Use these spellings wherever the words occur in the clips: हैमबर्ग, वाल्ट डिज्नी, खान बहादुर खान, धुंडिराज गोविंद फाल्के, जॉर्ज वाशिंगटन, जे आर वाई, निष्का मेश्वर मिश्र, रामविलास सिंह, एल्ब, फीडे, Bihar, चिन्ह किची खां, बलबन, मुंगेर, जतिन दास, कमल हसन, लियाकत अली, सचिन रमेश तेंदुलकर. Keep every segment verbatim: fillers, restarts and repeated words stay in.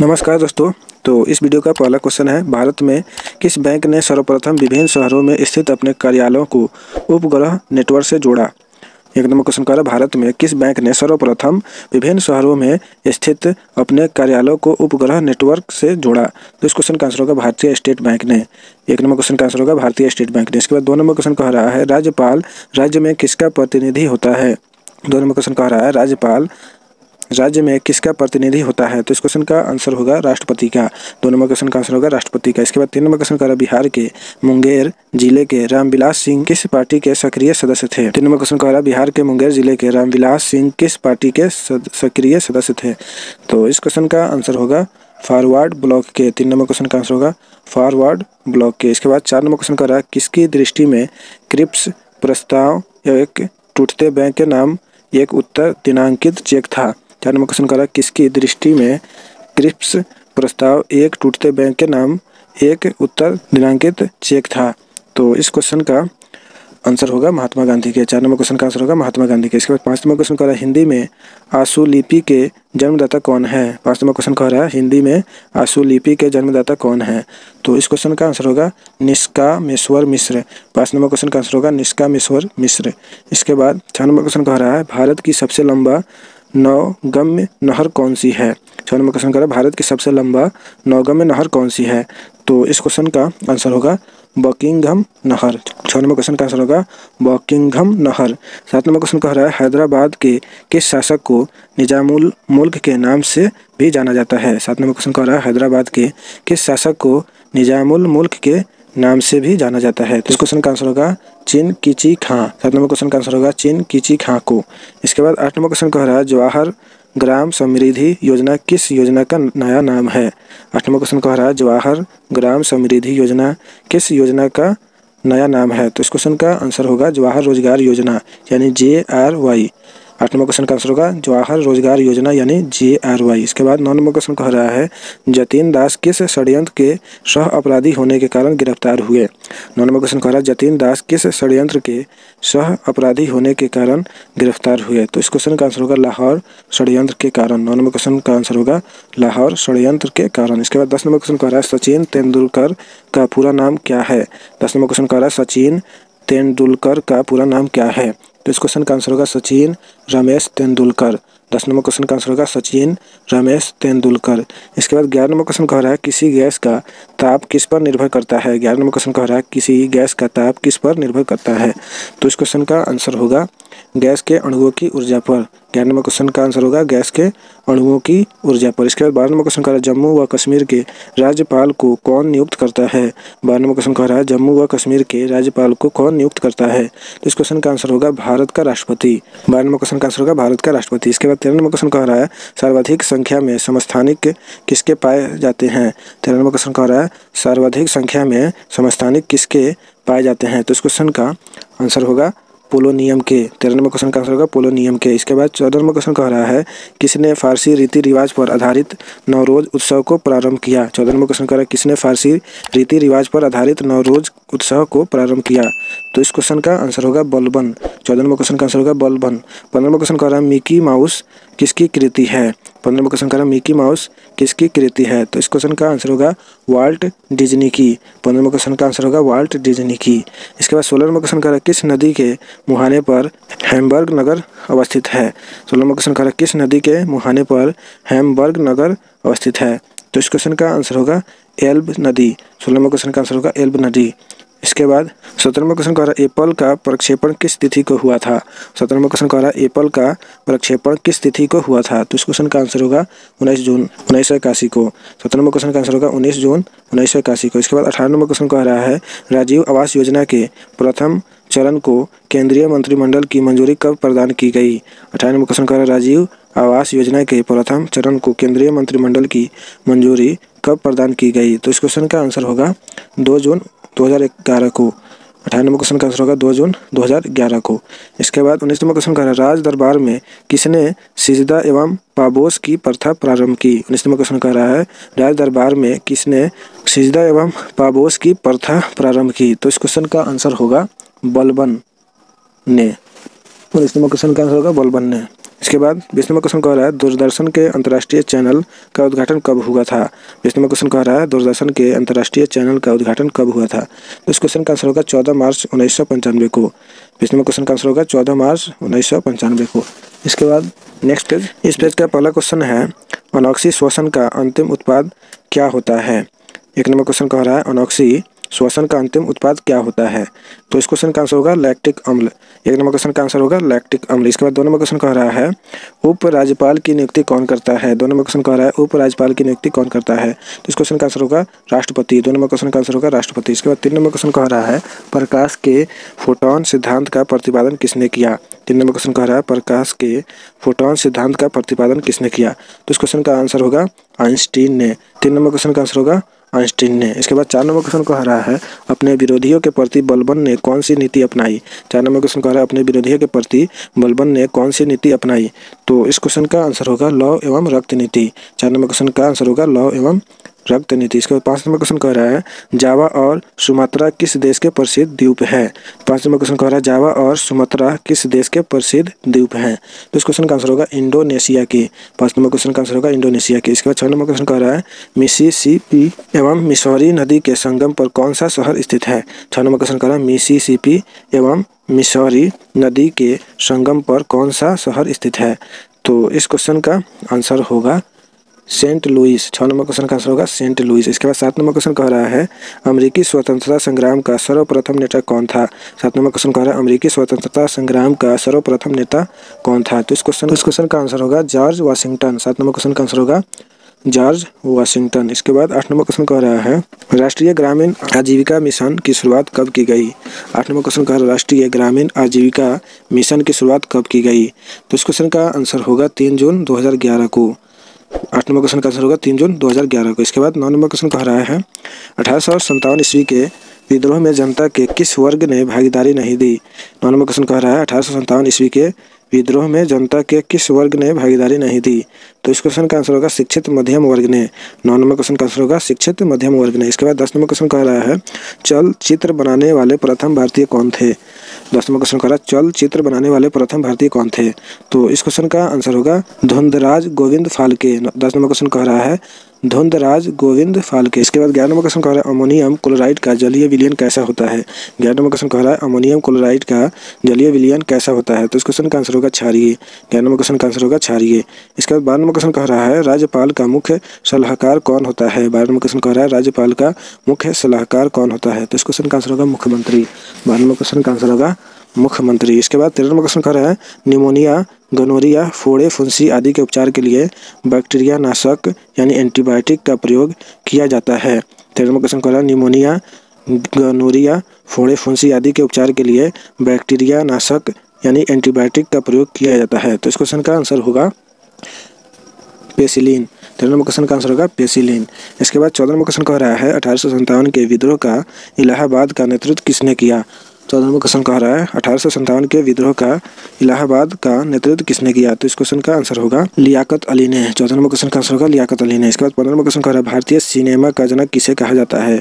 नमस्कार दोस्तों, तो इस वीडियो का पहला क्वेश्चन है, भारत में किस बैंक ने सर्वप्रथम विभिन्न शहरों में स्थित अपने कार्यालयों को उपग्रह नेटवर्क से जोड़ा। एक नंबर क्वेश्चन कह रहा है, भारत में किस बैंक ने सर्वप्रथम विभिन्न शहरों में स्थित अपने कार्यालयों को उपग्रह नेटवर्क से जोड़ा। तो इस क्वेश्चन का आंसर होगा भारतीय स्टेट बैंक ने। एक नंबर क्वेश्चन का आंसर होगा भारतीय स्टेट बैंक ने। इसके बाद दो नंबर क्वेश्चन कह रहा है, राज्यपाल राज्य में किसका प्रतिनिधि होता है। दो नंबर क्वेश्चन कह रहा है, राज्यपाल राज्य में किसका प्रतिनिधि होता है। तो इस क्वेश्चन का आंसर होगा राष्ट्रपति का। दो नंबर क्वेश्चन का आंसर होगा राष्ट्रपति का। इसके बाद तीन नंबर क्वेश्चन का, बिहार के मुंगेर जिले के रामविलास सिंह किस पार्टी के सक्रिय सदस्य थे। तीन नंबर क्वेश्चन का, बिहार के मुंगेर जिले के रामविलास सिंह किस पार्टी के सक्रिय सदस्य थे। तो इस क्वेश्चन का आंसर होगा फॉरवर्ड ब्लॉक के। तीन नंबर क्वेश्चन का आंसर होगा फॉरवर्ड ब्लॉक के। इसके बाद चार नंबर क्वेश्चन का, किसकी दृष्टि में क्रिप्स प्रस्ताव एक टूटते बैंक के नाम एक उत्तर दिनांकित चेक था। चार नंबर क्वेश्चन करा, किसकी दृष्टि में क्रिप्स प्रस्ताव एक टूटते बैंक के नाम एक उत्तर दिनांकित चेक था। तो इस क्वेश्चन का आंसर होगा महात्मा गांधी के। चार नंबर क्वेश्चन का आंसर होगा महात्मा गांधी के। इसके बाद पाँच नंबर क्वेश्चन कह रहा है, हिंदी में आशु लिपि के जन्मदाता कौन है। पाँच नंबर क्वेश्चन कह रहा है, हिंदी में आशु लिपि के जन्मदाता कौन है। तो इस क्वेश्चन का आंसर होगा निष्का मेश्वर मिश्र। पाँच नंबर क्वेश्चन का आंसर होगा निष्का मेश्वर मिश्र। इसके बाद छः नंबर क्वेश्चन कह रहा है, भारत की सबसे लंबा नौगम्य नहर कौन सी है। छः नंबर क्वेश्चन कह रहा है, भारत की सबसे लंबा नौगम्य नहर कौन सी है। तो इस क्वेश्चन का आंसर होगा बकिंघम नहर। छः नंबर क्वेश्चन का आंसर होगा बकिंघम नहर। सात नंबर क्वेश्चन कह रहा है, हैदराबाद के किस शासक को निजामुल मुल्क के नाम से भी जाना जाता है। सात नंबर क्वेश्चन कह रहा है, हैदराबाद के किस शासक को निजामुल मुल्क के नाम से भी जाना जाता है। तो इस क्वेश्चन का आंसर होगा चिन्ह किची खां। सात नंबर क्वेश्चन का आंसर होगा चिन्ह किची खां को। इसके बाद आठ नंबर क्वेश्चन कह रहा है, जवाहर ग्राम समृद्धि योजना किस योजना का नया नाम है। आठ नंबर क्वेश्चन कह रहा है, जवाहर ग्राम समृद्धि योजना किस योजना का नया नाम है। तो इस क्वेश्चन का आंसर होगा जवाहर रोजगार योजना यानी जे आर वाई। आठ नंबर क्वेश्चन का आंसर होगा जवाहर रोजगार योजना यानी जे आर वाई। इसके बाद नौ नंबर क्वेश्चन कह रहा है, जतिन दास किस षड्यंत्र के सह अपराधी होने के कारण गिरफ्तार हुए। नौ नंबर क्वेश्चन कह रहा है, जतिन दास किस षड्यंत्र के सह अपराधी होने के कारण गिरफ्तार हुए। तो इस क्वेश्चन का आंसर होगा लाहौर षड्यंत्र के कारण। नौ नंबर क्वेश्चन का आंसर होगा लाहौर षड्यंत्र के कारण। इसके बाद दस नंबर क्वेश्चन कह रहा है, सचिन तेंदुलकर का पूरा नाम क्या है। दस नंबर क्वेश्चन कह रहा है, सचिन तेंदुलकर का पूरा नाम क्या है। तो इस क्वेश्चन का आंसर होगा सचिन रमेश तेंदुलकर। दस नंबर क्वेश्चन का आंसर होगा सचिन रमेश तेंदुलकर। इसके बाद ग्यारह नंबर क्वेश्चन कह रहा है, किसी गैस का ताप किस पर निर्भर करता है। ग्यारह नंबर क्वेश्चन कह रहा है, किसी गैस का ताप किस पर निर्भर करता है। तो इस क्वेश्चन का आंसर होगा गैस के अणुओं की ऊर्जा पर। ग्यारह नंबर क्वेश्चन का आंसर होगा गैस के अणुओं की ऊर्जा पर। इसके बाद बारह नंबर क्वेश्चन कह रहा है, जम्मू व कश्मीर के राज्यपाल को कौन नियुक्त करता है। बारह नंबर क्वेश्चन कह रहा है, जम्मू व कश्मीर के राज्यपाल को कौन नियुक्त करता है। तो इस क्वेश्चन का आंसर होगा भारत का राष्ट्रपति। बारह नंबर क्वेश्चन का आंसर होगा भारत का राष्ट्रपति। इसके बाद तेरह नंबर क्वेश्चन कह रहा है, सर्वाधिक संख्या में समस्थानिक किसके पाए जाते हैं। तेरह नंबर क्वेश्चन कह रहा है, सर्वाधिक संख्या में समस्थानिक किसके पाए जाते हैं। तो इस क्वेश्चन का आंसर होगा पोलोनियम के। तेरह नंबर क्वेश्चन का आंसर होगा पोलोनियम के। इसके बाद चौदह नंबर क्वेश्चन कह रहा है, किसने फारसी रीति रिवाज पर आधारित नवरोज उत्सव को प्रारंभ किया। चौदह नंबर क्वेश्चन कह रहा है, किसने फारसी रीति रिवाज पर आधारित नवरोज उत्सव को प्रारंभ किया। तो इस क्वेश्चन का आंसर होगा बलबन। चौदह नंबर क्वेश्चन का आंसर होगा बलबन। पंद्रह नंबर क्वेश्चन कह रहा है, मिकी माउस किसकी कृति है। पंद्रह नंबर क्वेश्चन कह रहा है, मिकी माउस किसकी कृति है। तो इस क्वेश्चन का आंसर होगा वाल्ट डिज्नी की। पंद्रह नंबर क्वेश्चन का आंसर होगा वाल्ट डिज्नी की। इसके बाद सोलह नंबर क्वेश्चन कह रहा है, किस नदी के मुहाने पर हैमबर्ग नगर अवस्थित है। सोलह नंबर क्वेश्चन कह रहा है, किस नदी के मुहाने पर हैमबर्ग नगर अवस्थित है। तो इस क्वेश्चन का आंसर होगा एल्ब नदी। सोलह नंबर क्वेश्चन का आंसर होगा एल्ब नदी। इसके बाद सत्रह नंबर क्वेश्चन कह रहा है, एप्पल का प्रक्षेपण किस तिथि को हुआ था। सत्रह नंबर क्वेश्चन कह रहा है, एप्पल का प्रक्षेपण किस तिथि को हुआ था। तो इस क्वेश्चन का आंसर होगा उन्नीस जून उन्नीस सौ इक्यासी को। सत्रह नंबर क्वेश्चन का आंसर होगा उन्नीस जून उन्नीस सौ इक्यासी को। इसके बाद अठारह नंबर क्वेश्चन कह रहा है, राजीव आवास योजना के प्रथम चरण को केंद्रीय मंत्रिमंडल की मंजूरी कब प्रदान की गई। अठारह नंबर क्वेश्चन कह रहा है, राजीव आवास योजना के प्रथम चरण को केंद्रीय मंत्रिमंडल की मंजूरी कब प्रदान की गई। तो इस क्वेश्चन का आंसर होगा दो जून दो हज़ार ग्यारह को। अठारह नंबर क्वेश्चन का आंसर होगा दो जून दो हज़ार ग्यारह को। इसके बाद उन्नीस नंबर क्वेश्चन कह रहा है, राज दरबार में किसने सिजदा एवं पाबोस की प्रथा प्रारंभ की। उन्नीस नंबर क्वेश्चन कह रहा है, राज दरबार में किसने सिजदा एवं पाबोस की प्रथा प्रारंभ की। तो इस क्वेश्चन का आंसर होगा बलबन ने। उन्नीस नंबर क्वेश्चन का आंसर होगा बलबन ने। इसके बाद बीस नंबर क्वेश्चन कह रहा है दूरदर्शन के अंतर्राष्ट्रीय चैनल का उद्घाटन कब हुआ था। बीस नंबर क्वेश्चन कह रहा है दूरदर्शन के अंतर्राष्ट्रीय चैनल का उद्घाटन कब हुआ था। तो इस क्वेश्चन का आंसर होगा चौदह मार्च उन्नीस सौ पंचानवे को। बीस नंबर क्वेश्चन का आंसर होगा चौदह मार्च उन्नीस सौ पंचानवे को। इसके बाद नेक्स्ट पेज, इस पेज का पहला क्वेश्चन है अनॉक्सी श्वसन का अंतिम उत्पाद क्या होता है। एक नंबर क्वेश्चन कह रहा है अनॉक्सी श्वसन का अंतिम उत्पाद क्या होता है। तो इस क्वेश्चन का आंसर होगा लैक्टिक अम्ल। एक नंबर क्वेश्चन का आंसर होगा लैक्टिक अम्ल। इसके बाद दो नंबर क्वेश्चन कह रहा है उपराज्यपाल की नियुक्ति कौन करता है। दो नंबर क्वेश्चन कह रहा है उपराज्यपाल की नियुक्ति कौन करता है। तो इस क्वेश्चन का आंसर होगा राष्ट्रपति। दो नंबर क्वेश्चन का आंसर होगा राष्ट्रपति। इसके बाद तीन नंबर क्वेश्चन कह रहा है प्रकाश के फोटॉन सिद्धांत का प्रतिपादन किसने किया। तीन नंबर क्वेश्चन कह रहा है प्रकाश के फोटॉन सिद्धांत का प्रतिपादन किसने किया। तो इस क्वेश्चन का आंसर होगा आइंस्टीन ने। तीन नंबर क्वेश्चन का आंसर होगा आइंस्टीन ने। इसके बाद चार नंबर क्वेश्चन कह रहा है अपने विरोधियों के प्रति बलबन ने कौन सी नीति अपनाई। चार नंबर क्वेश्चन कह रहा है अपने विरोधियों के प्रति बलबन ने कौन सी नीति अपनाई। तो इस क्वेश्चन का आंसर होगा लौ एवं रक्त नीति। चार नंबर क्वेश्चन का आंसर होगा लौ एवं रक्त नीति। इसके बाद पाँच नंबर क्वेश्चन कह रहा है जावा और सुमात्रा किस देश के प्रसिद्ध द्वीप है। पाँच नंबर क्वेश्चन कह रहा है जावा और सुमात्रा किस देश के प्रसिद्ध द्वीप हैं। तो इस क्वेश्चन का आंसर होगा इंडोनेशिया की। पाँच नंबर क्वेश्चन का आंसर होगा इंडोनेशिया की। इसके बाद छः नंबर क्वेश्चन कह रहा है मिसिसिपी एवं मिसौरी नदी के संगम पर कौन सा शहर स्थित है। छः नंबर क्वेश्चन कह रहा है मिसिसिपी एवं मिसौरी नदी के संगम पर कौन सा शहर स्थित है। तो इस क्वेश्चन का आंसर होगा सेंट लुइस। छः नंबर क्वेश्चन का आंसर होगा सेंट लुइस। इसके बाद सात नंबर क्वेश्चन कह रहा है अमेरिकी स्वतंत्रता संग्राम का सर्वप्रथम नेता कौन था। सात नंबर क्वेश्चन कह रहा है अमेरिकी स्वतंत्रता संग्राम का सर्वप्रथम नेता कौन था। तो इस क्वेश्चन इस क्वेश्चन का आंसर होगा जॉर्ज वाशिंगटन। सात नंबर क्वेश्चन का आंसर होगा जॉर्ज वाशिंगटन। इसके बाद आठ नंबर क्वेश्चन कह रहा है राष्ट्रीय ग्रामीण आजीविका मिशन की शुरुआत कब की गई। आठ नंबर क्वेश्चन कह रहा है राष्ट्रीय ग्रामीण आजीविका मिशन की शुरुआत कब की गई। तो इस क्वेश्चन का आंसर होगा तीन जून दो हज़ार ग्यारह को। आठ नंबर क्वेश्चन का आंसर होगा तीन जून दो हज़ार ग्यारह को। इसके बाद नौ नंबर क्वेश्चन कह रहा है अठारह सौ सत्तावन ईस्वी के विद्रोह में जनता के किस वर्ग ने भागीदारी नहीं दी। नौ नंबर क्वेश्चन कह रहा है अठारह सौ सत्तावन ईस्वी के विद्रोह में जनता के किस वर्ग ने भागीदारी नहीं दी। तो इस क्वेश्चन का आंसर होगा शिक्षित मध्यम वर्ग ने। नौ नंबर क्वेश्चन का आंसर होगा शिक्षित मध्यम वर्ग ने। इसके बाद दस नंबर क्वेश्चन कह रहा है चलचित्र बनाने वाले प्रथम भारतीय कौन थे। दस नंबर क्वेश्चन कह रहा है चलचित्र बनाने वाले प्रथम भारतीय कौन थे। तो इस क्वेश्चन का आंसर होगा धुंडिराज गोविंद फाल्के। दस नंबर क्वेश्चन कह रहा है धुंडिराज गोविंद फाल्के। इसके बाद ग्यारह नंबर क्वेश्चन कह रहा है अमोनियम क्लोराइड का जलीय विलयन कैसा होता है। ग्यारह नंबर क्वेश्चन कह रहा है अमोनियम क्लोराइड का जलीय विलयन कैसा होता है। तो इस क्वेश्चन का आंसर होगा क्षारीय। ग्यारह नंबर क्वेश्चन का आंसर होगा क्षारीय। इसके बाद बारह नंबर क्वेश्चन कह रहा है राज्यपाल का मुख्य सलाहकार कौन होता है। बारह नंबर क्वेश्चन कह रहा है राज्यपाल का मुख्य सलाहकार कौन होता है। तो इस क्वेश्चन का आंसर होगा मुख्यमंत्री। बारह नंबर क्वेश्चन का आंसर होगा मुख्यमंत्री। इसके बाद तेरह नंबर क्वेश्चन कह रहा है निमोनिया गनोरिया फोड़े फुंसी आदि के उपचार के लिए बैक्टीरिया नाशक यानी एंटीबायोटिक का प्रयोग किया जाता है। तेरह नंबर क्वेश्चन कह रहा है निमोनिया गनोरिया फोड़े फुंसी आदि के उपचार के लिए बैक्टीरिया नाशक यानी एंटीबायोटिक का प्रयोग किया जाता है। तो इस क्वेश्चन का आंसर होगा पेसिलिन। तेरह नंबर क्वेश्चन का आंसर होगा पेसिलिन। इसके बाद चौदह नंबर क्वेश्चन कह रहा है अठारह सौ सत्तावन के विद्रोह का इलाहाबाद का नेतृत्व किसने किया। चौदह नंबर क्वेश्चन कह रहा है अठारह सौ सत्तावन के विद्रोह का इलाहाबाद का नेतृत्व किसने किया। तो इस क्वेश्चन का आंसर होगा लियाकत अली ने। चौदह नंबर क्वेश्चन का आंसर होगा लियाकत अली ने। इसके बाद पंद्रह नंबर क्वेश्चन कह रहा है भारतीय सिनेमा का जनक किसे कहा जाता है।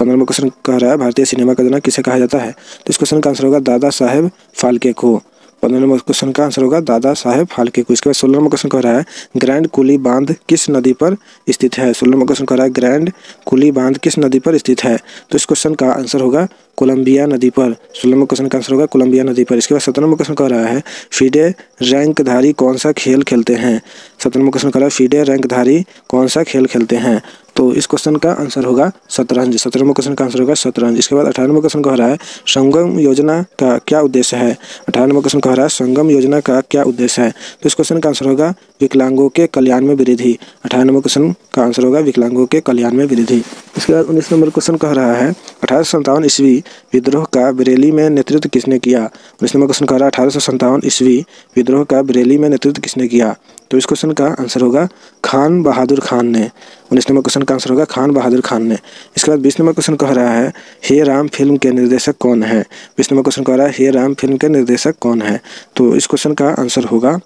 पंद्रह नंबर क्वेश्चन कह रहा है भारतीय सिनेमा का जनक किसे कहा जाता है। तो इस क्वेश्चन का आंसर होगा दादा साहेब फाल्के को। पंद्रह नंबर क्वेश्चन का आंसर होगा दादा साहेब फाल्के को। इसके बाद सोलह नंबर क्वेश्चन कह रहा है ग्रैंड कुली बांध किस नदी पर स्थित है। सोलह नंबर क्वेश्चन कह रहा है ग्रैंड कुली बांध किस नदी पर स्थित है। तो इस क्वेश्चन का आंसर होगा कोलंबिया नदी पर। सोलह नंबर क्वेश्चन का आंसर होगा कोलंबिया नदी पर। इसके बाद सत्रह नंबर क्वेश्चन कह रहा है फीडे रैंकधारी कौन सा खेल खेलते हैं। सत्रह नंबर क्वेश्चन कह रहा है फीडे रैंकधारी कौन सा खेल खेलते हैं। तो इस क्वेश्चन का आंसर होगा शतरंज। सत्रह नंबर क्वेश्चन का आंसर होगा शतरंज। इसके बाद अठारह नंबर क्वेश्चन कह रहा है संगम योजना का क्या उद्देश्य है। अठारह नंबर क्वेश्चन कह रहा है संगम योजना का क्या उद्देश्य है। तो इस क्वेश्चन का आंसर होगा विकलांगों के कल्याण में वृद्धि। अठारह नंबर क्वेश्चन का आंसर होगा विकलांगों के कल्याण में वृद्धि। इसके बाद उन्नीस नंबर क्वेश्चन कह रहा है अठारह सौ सत्तावन ईस्वी विद्रोह का बरेली में नेतृत्व किसने किया। उन्नीस नंबर क्वेश्चन कह रहा है अठारह सौ सत्तावन ईस्वी विद्रोह का बरेली में नेतृत्व किसने किया। तो इस क्वेश्चन का आंसर होगा खान बहादुर खान ने। उन्नीस नंबर क्वेश्चन का आंसर होगा खान बहादुर खान ने। इसके बाद बीस नंबर क्वेश्चन कह रहा है हे राम फिल्म के निर्देशक कौन है। बीस नंबर क्वेश्चन कह रहा है हे राम फिल्म के निर्देशक कौन है। तो इस क्वेश्चन का आंसर होगा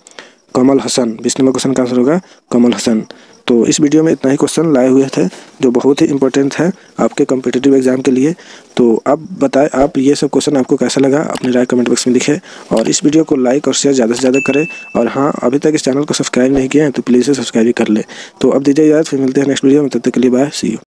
कमल हसन। बीस नंबर क्वेश्चन का आंसर होगा कमल हसन। तो इस वीडियो में इतना ही क्वेश्चन लाए हुए थे जो बहुत ही इंपॉर्टेंट है आपके कॉम्पिटिटिव एग्जाम के लिए। तो अब बताएं आप ये सब क्वेश्चन आपको कैसा लगा, अपनी राय कमेंट बॉक्स में लिखें और इस वीडियो को लाइक और शेयर ज़्यादा से ज़्यादा करें। और हाँ, अभी तक इस चैनल को सब्सक्राइब नहीं किया है तो प्लीज़ सब्सक्राइब कर लें। तो अब दीजिए यार, फिर मिलते हैं नेक्स्ट वीडियो में, तब तक के लिए बाय, सी यू।